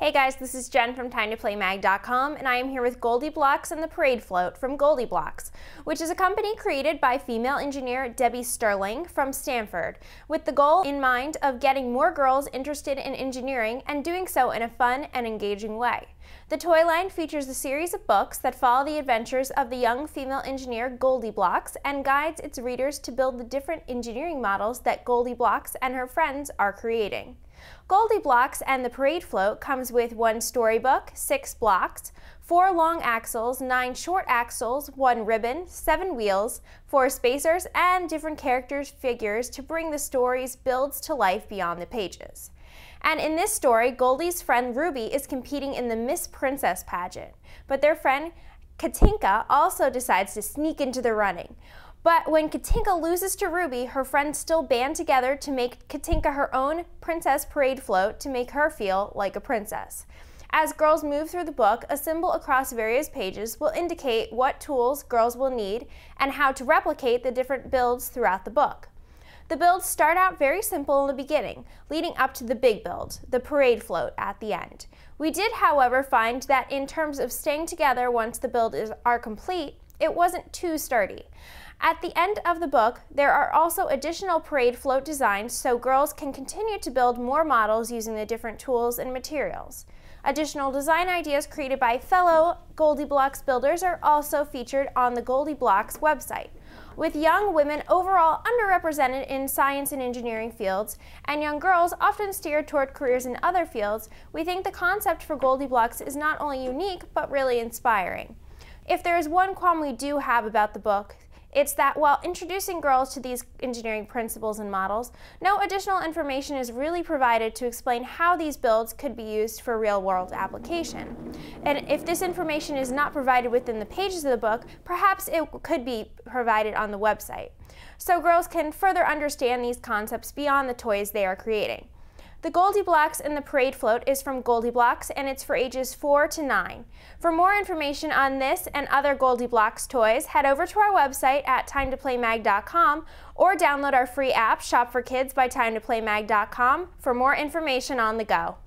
Hey guys, this is Jen from TimeToPlayMag.com, and I am here with Goldie Blox and the Parade Float from Goldie Blox, which is a company created by female engineer Debbie Sterling from Stanford, with the goal in mind of getting more girls interested in engineering and doing so in a fun and engaging way. The toy line features a series of books that follow the adventures of the young female engineer Goldie Blox and guides its readers to build the different engineering models that Goldie Blox and her friends are creating. Goldie Blox and the Parade Float comes with 1 storybook, 6 blocks, 4 long axles, 9 short axles, 1 ribbon, 7 wheels, 4 spacers, and different characters' figures to bring the story's builds to life beyond the pages. And in this story, Goldie's friend Ruby is competing in the Miss Princess pageant, but their friend Katinka also decides to sneak into the running. But when Katinka loses to Ruby, her friends still band together to make Katinka her own princess parade float to make her feel like a princess. As girls move through the book, a symbol across various pages will indicate what tools girls will need and how to replicate the different builds throughout the book. The builds start out very simple in the beginning, leading up to the big build, the parade float, at the end. We did, however, find that in terms of staying together once the builds are complete, it wasn't too sturdy. At the end of the book, there are also additional parade float designs so girls can continue to build more models using the different tools and materials. Additional design ideas created by fellow Goldie Blox builders are also featured on the Goldie Blox website. With young women overall underrepresented in science and engineering fields, and young girls often steered toward careers in other fields, we think the concept for Goldie Blox is not only unique, but really inspiring. If there is one qualm we do have about the book, it's that while introducing girls to these engineering principles and models, no additional information is really provided to explain how these builds could be used for real-world application. And if this information is not provided within the pages of the book, perhaps it could be provided on the website, so girls can further understand these concepts beyond the toys they are creating. The Goldie Blox and the Parade Float is from Goldie Blox, and it's for ages 4 to 9. For more information on this and other Goldie Blox toys, head over to our website at TimeToPlayMag.com or download our free app, Shop for Kids by TimeToPlayMag.com, for more information on the go.